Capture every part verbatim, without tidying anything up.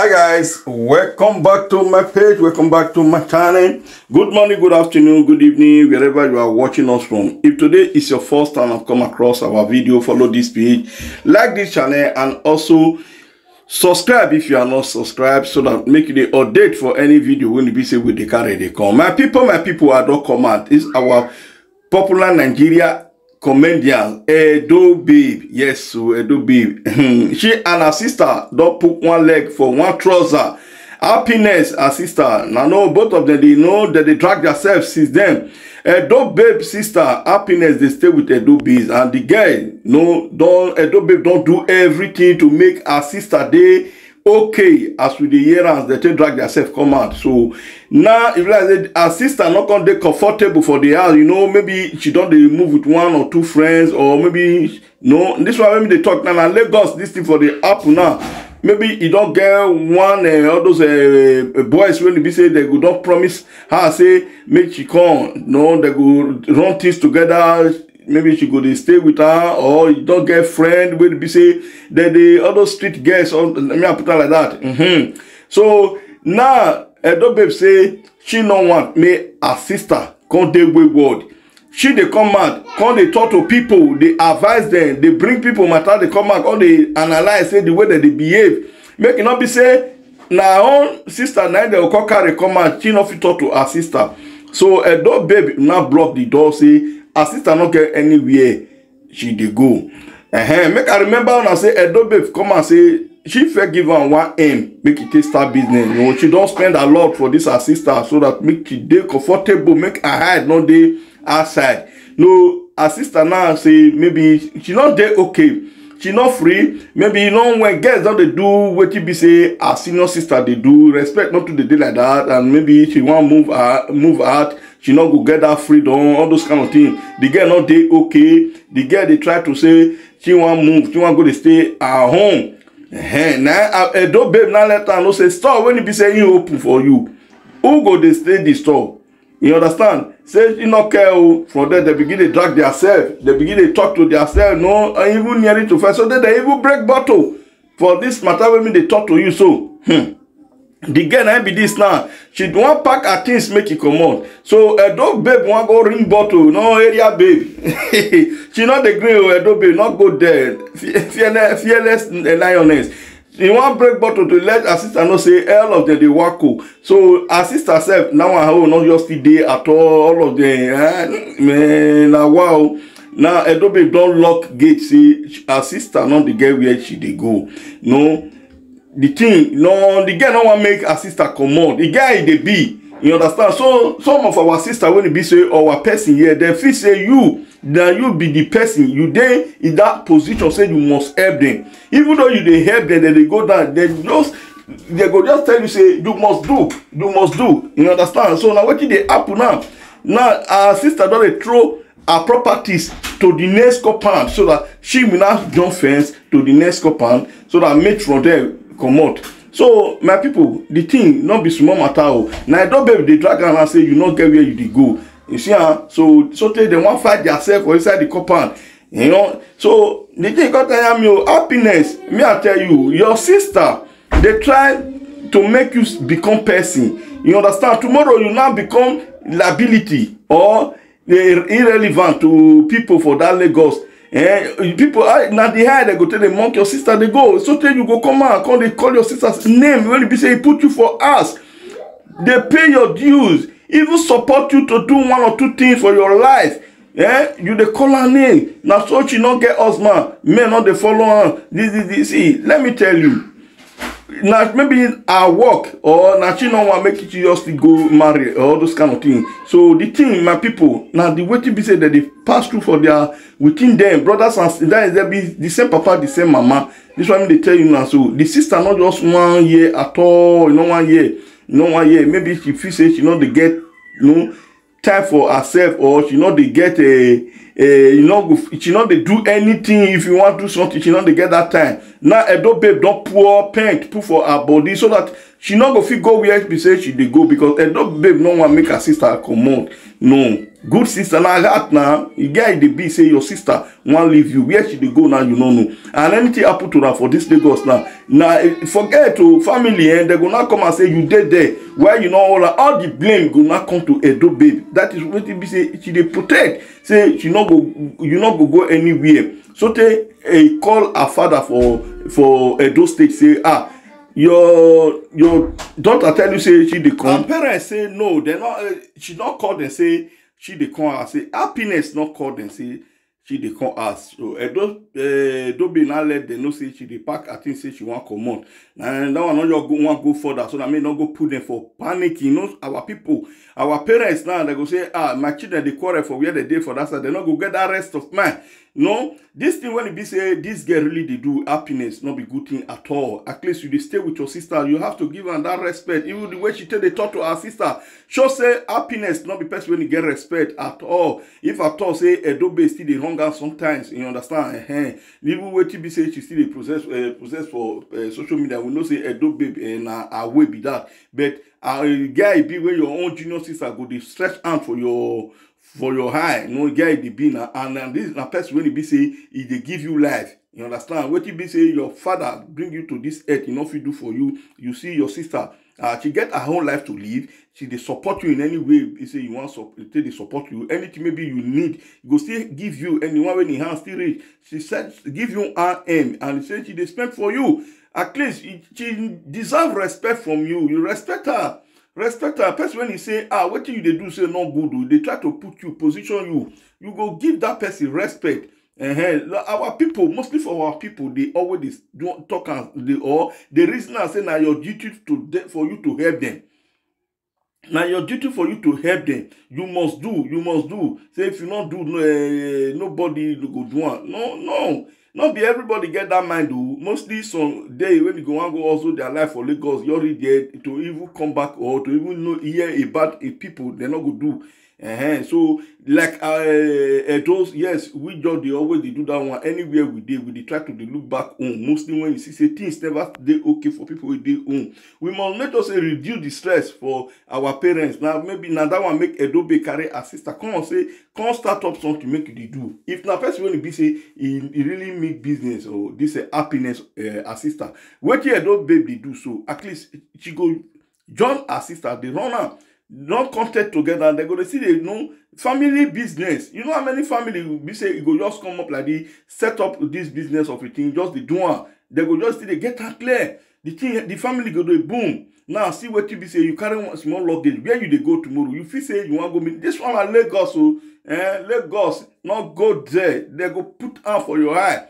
Hi guys, welcome back to my page, welcome back to my channel. Good morning, good afternoon, good evening, wherever you are watching us from. If today is your first time I've come across our video, follow this page, like this channel, and also subscribe if you are not subscribed, so that make the update for any video when you say with the carry they come. My people, my people, I don't comment. It's our popular Nigeria comedian Edobabe. Yes, so Edobabe. She and her sister don't put one leg for one trouser. Happiness, her sister. Now, no, both of them, they know that they drag themselves since then. Edobabe sister, Happiness, they stay with Edobabe. And the guy, no, don't, Edobabe don't do everything to make her sister day okay. As with the year, they take drag themselves come out. So now, if like her sister not gonna be comfortable for the house, you know, maybe she don't they move with one or two friends, or maybe no, this one maybe they talk now. Now Lagos, this thing for the apple now. Maybe you don't get one uh, all those uh, boys when they say they go don't promise her say make she come. No, they go run things together. Maybe she go they stay with her, or you don't get friend when they say that the other street girls. Or let me put it like that. Mm-hmm. So now Edobabe say she no want me her sister come dey wayward. She they come out, come they talk to people, they advise them, they bring people matter, they come out, all they analyze, say the way that they behave. Make it not be say, now own sister, now they will call carry come out, she not fit talk to her sister. So Edobabe now block the door, say, her sister not get anywhere, she they go. Uh-huh. Make I remember when I say, Edobabe come and say, she fair give her one aim, make it taste her business. You know, she don't spend a lot for this her sister, so that make she day comfortable, make her hide, not day outside. No, her sister now say maybe she not there okay, she not free. Maybe you know when girls don't they do what you be say her senior sister they do respect not to the day like that, and maybe she want move out, move out. She not go get that freedom, all those kind of things. The girl not there okay. The girl they try to say she want move, she want go to stay at home. Uh-huh. Now Edobabe now let her know say store when it be saying you open for you, who go they stay the store? You understand? Say you not care from there, they begin to drag themselves, they begin to talk to themselves, no, and even nearly to first. So then they even break bottle. For this matter, when they talk to you, so hmm. The girl I be this now. She want pack her things, make it come out. So Edobabe want go ring bottle, no area baby. She not the green Edobabe, not go there. Fearless, fearless lioness. You want break bottle to let her sister not say all of them they work. So her sister said, now I will not just today at all, all of them. Eh? Man, now wow. Now Edobabe don't lock gate. See, her sister not the girl where she they go. No, the thing, no, the girl don't want make her sister come on. The guy they be. You understand? So some of our sister when it be say our person here, they feel say you. Then you be the person you then in that position say you must help them. Even though you they help them, then they go down, they just they go just tell you say you must do, you must do. You understand? So now what did they happen now? Now our sister don't they throw her properties to the next compound so that she will not jump fence to the next compound so that mate from there come out. So my people, the thing not be small matter. Now Edobabe they drag and say you not get where you they go. You see, huh? so so they want fight themselves for inside the compound. You know, so the thing got tell you Happiness. Me, I tell you, your sister they try to make you become person. You understand? Tomorrow you now become liability or irrelevant to people for that Lagos. Eh, people are now they hide, they go tell the monk your sister they go. So tell you go come out, come they call your sister's name when they say he put you for us. They pay your dues. Even support you to do one or two things for your life. Eh? You they call her name. Now so she not get husband. Men not they follow her. This, this, this. See, let me tell you. Now maybe I work or now she don't want to make it just to go marry or all those kind of things. So the thing, my people, now the way to be said that they pass through for their within them, brothers and sisters, they be the same papa, the same mama. This is what they tell you now. So the sister not just one year at all, you know, one year. No one year, maybe she feels she not they get you know time for herself, or she not they get a, a you know she not they do anything. If you want to do something, she not they get that time. Now Edobabe don't pour paint, put for her body so that she not go fit go where she say she dey go because Edobabe no want make her sister comot. No. Good sister na that now. You get the be say your sister want leave you. Where she dey go now you no know. And anything happen to her for this Lagos now. Now forget to family and eh, they go not come and say you dey there. Why you know all all the blame go not come to Edobabe. That is what it be say she dey protect. Say she not go you not go go anywhere. So they eh, call her father for for Edo State say ah. Your your daughter tell you say she dey come. Her parents say no, they not. Uh, she not call them say she dey come and say Happiness not call them say she dey come ask. So Edo Edobabe now let them know say she dey pack. I think say she want come out. And that one not just go want go further. So that may not go put them for panic. You know our people, our parents now they go say ah my children they quarrel for where they dey for that side. They not go get that rest of mind. No, this thing when it be say this girl really they do Happiness, not be good thing at all. At least you they stay with your sister, you have to give her that respect. Even the way she tell the talk to her sister, she say Happiness, not be person when you get respect at all. If at all say Edobabe still they hunger sometimes, you understand? Uh-huh. Even when it be say she still they process uh, process for uh, social media, we know say Edobabe and uh, her way be that. But uh, guy be where your own junior sister go they stretch hand for your. For your high, you know, get the be now, and, and this is a person when he be say he they give you life. You understand? What you be say your father bring you to this earth, you know, if you do for you, you see your sister. Uh, she get her own life to live. She they support you in any way. You say you want support, they support you. Anything maybe you need, you go still give you anyone when he has still rich. She said give you an M and she said she they spend for you. At least she deserve respect from you. You respect her. Respect her. Person when he say, ah, what you they do say no good. They try to put you, position you. You go give that person respect. Uh-huh. Our people, mostly for our people, they always do talk and they all. The reason I say now your duty to for you to help them. Now your duty for you to help them. You must do. You must do. Say if you not do, no, uh, nobody go do one. No, no. Not be everybody get that mind though. Mostly some day when you go and go also their life for Lagos, you already there to even come back or to even know hear about a people they not go do. Uh-huh. So like uh, those yes, we just they always they do that one anywhere we did we they try to they look back home. Mostly when you see say things never they okay for people with their own. We must let us say reduce the stress for our parents. Now maybe now that one make Edobabe carry her sister. Come on say come start up something make you they do. If now first when you be say he, he really make business or this uh, Happiness uh, her sister. What you Edobabe they do so at least she go join her sister they run her. Not contact together, they go to see they know family business. You know how many family will be say you go just come up like this, set up this business of a thing, just the doer. They go just see they get her clear. The thing the family go do a boom. Now see what you be say you carry one small luggage. Where you they go tomorrow? You feel say you want to go meet this one at Lagos, so eh, Lagos, not go there. They go put out for your eye.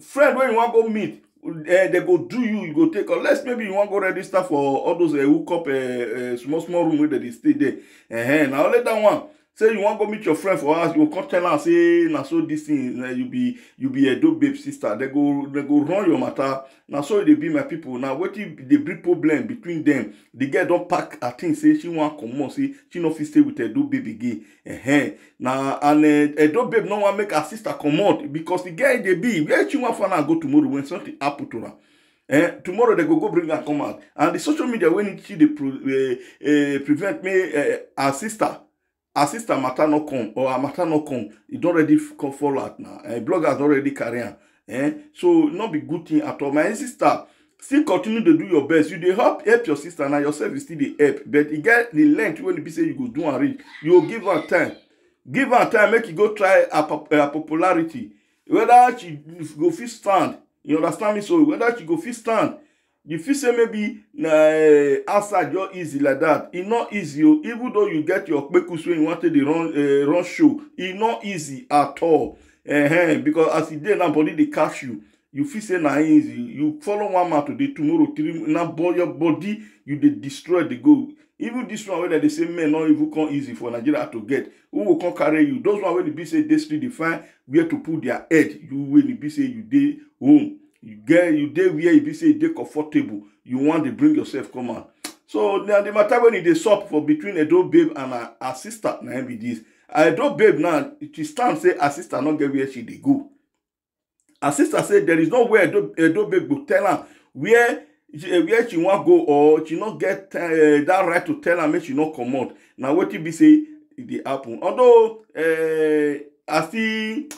Friend, where you want to go meet? Uh, they go do you, you go take unless maybe you want to go register for all those uh, hook up a uh, uh, small small room where they stay there. Uh-huh. Now let that one say you want to go meet your friend for us, you come tell and say now so this thing uh, you be you be a Edobabe sister. They go they go run your matter. Now so they be my people. Now what if they bring problem between them? The girl don't pack a thing say she want to come on say she not fit stay with a Edobabe again. Uh-huh. Now and uh, Edobabe no one make her sister come out because the girl they be where she want for now go tomorrow when something happen to her. Eh, tomorrow they go go bring her come out and the social media when she they pro, uh, uh, prevent me uh, her sister. Her sister matter no come or her matter no come. It already come fall out now. Eh, bloggers already carry her. Eh? So not be good thing at all. My sister, still continue to do your best. You they help help your sister now. Yourself is still the help. But you get the length when you say you go do and reach. You give her time. Give her time. Make you go try her, pop her popularity. Whether she go fit stand, you understand me. So whether she go fit stand. If you say maybe uh, outside you're easy like that, it's not easy. Even though you get your kbekus when you wanted the run uh, run show, it's not easy at all. Uh-huh. Because as you did, nobody they catch you. You feel say na easy. You follow one man today, tomorrow, three now your body you they destroy the goal. Even this one where they say men not even come easy for Nigeria to get. Who will come carry you? Those one when the be say they still define where to put their head. You when the be say you day home. You get you day where you be say they comfortable. You want to bring yourself come out. So now the matter when they sup for between Edobabe and her, her sister now be this. Edobabe now she stand say her sister not get where she they go. Her sister said there is no way Edobabe go tell her where where she want go or she not get uh, that right to tell her make she not come out. Now what it be say it happen. Although uh, I see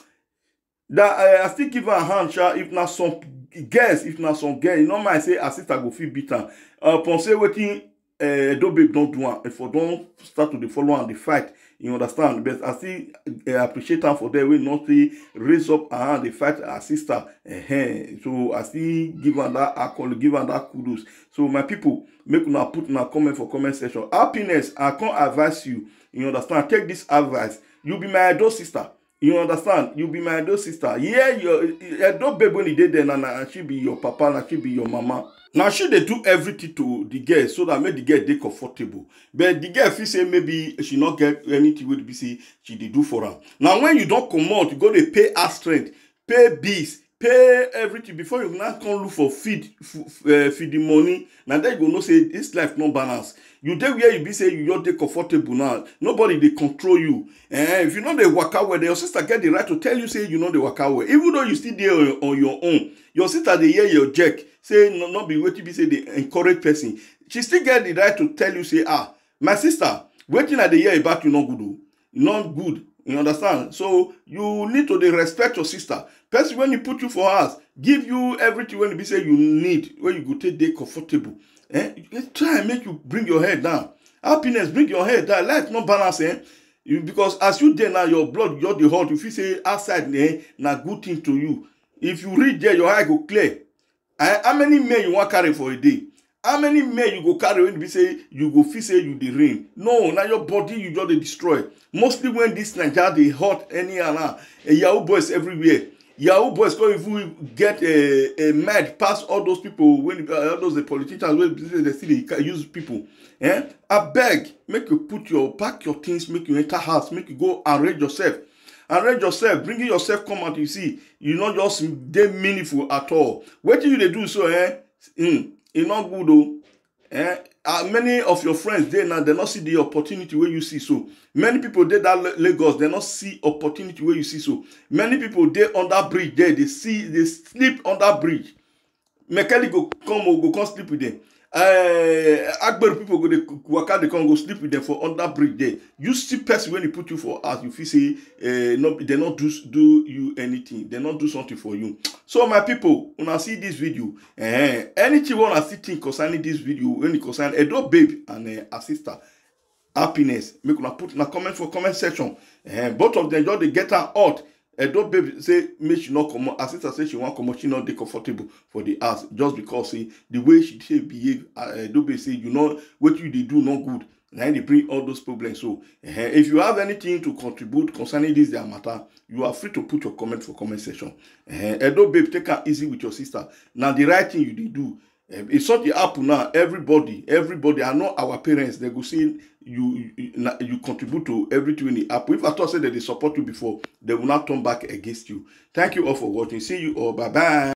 that uh, I still give her a hand, sha, if not some girls, if not some girl, you know my say her sister go feel bitter. Uh Ponce waiting uh Edobabe don't do one. If I don't start to the follow and the fight, you understand. But I still uh, appreciate her for that way not to raise up her hand, they fight her sister. Uh-huh. So I still give her that alcohol, give her that kudos. So my people, make una put una comment for comment section. Happiness, I can't advise you. You understand? Take this advice. You be my adult sister. You understand? You be my adult sister. Yeah, your Edobabe when he did then, and she be your papa, and she be your mama. Now she they do everything to the girl so that make the girl they comfortable. But the girl feel say maybe she not get anything with B C she they do for her. Now when you don't come out, you go to pay her strength, pay bills, pay everything before you now come look for feed uh, feeding money. Now then you go no say this life no balance. You dey where you be say you don't dey comfortable now. Nobody they control you. Eh, if you know they work out well, your sister get the right to tell you say you know they work out well. Even though you still there on, on your own, your sister they hear your jerk say no, not be waiting. Be say they encourage person. She still get the right to tell you say ah, my sister waiting at the year about you not good do, not good. You understand? So you need to respect your sister. First, when you put you for us, give you everything when you be say you need, when you go take day comfortable. Eh? Try and make you bring your head down. Happiness, bring your head down. Life no balance, eh? You, because as you there now, your blood, you're the heart. If you say outside, eh, not good thing to you. If you reach there, your eye go clear. Eh? How many men you want carry for a day? How many men you go carry when you say you go feel say you the rain? No, now your body you just destroy. Mostly when this Nigeria they hot anyhow now. Yahoo boys everywhere. Yahoo boys go even get a, a mad past all those people when uh, all those the politicians when they see they use people. Eh? I beg, make you put your pack your things, make you enter house, make you go arrange yourself. Arrange yourself, bring yourself come out. You see, you not just they meaningful at all. What do you they do so? Eh? Mm. It's not good though. Eh? Uh, many of your friends they now they not see the opportunity where you see so. Many people they that Lagos they not see opportunity where you see so. Many people they on that bridge there they see they sleep on that bridge. Mekali go come or go come sleep with them. Uh, Agber people go they work out they come go sleep with them for on that bridge there. You see person when they put you for us you feel say uh, not they not do do you anything they not do something for you. So my people, when I see this video, eh, anything when I see thing concerning this video, when it concerns Edobabe and uh, her sister, Happiness, make una put in a comment for comment section. Eh, both of them just they get her out. Edobabe say make she not come out. Her sister say she want come out. She not dey comfortable for the house just because say the way she say behave. Edobabe say you know what you dey do not good. Now they bring all those problems. So, uh, if you have anything to contribute concerning this their matter, you are free to put your comment for comment section. Uh, Edobabe, take it easy with your sister. Now the right thing you did do. Uh, if something happen now, everybody, everybody, I know our parents. They go say you you, you contribute to everything in the app. If I thought said that they support you before, they will not turn back against you. Thank you all for watching. See you all. Bye bye.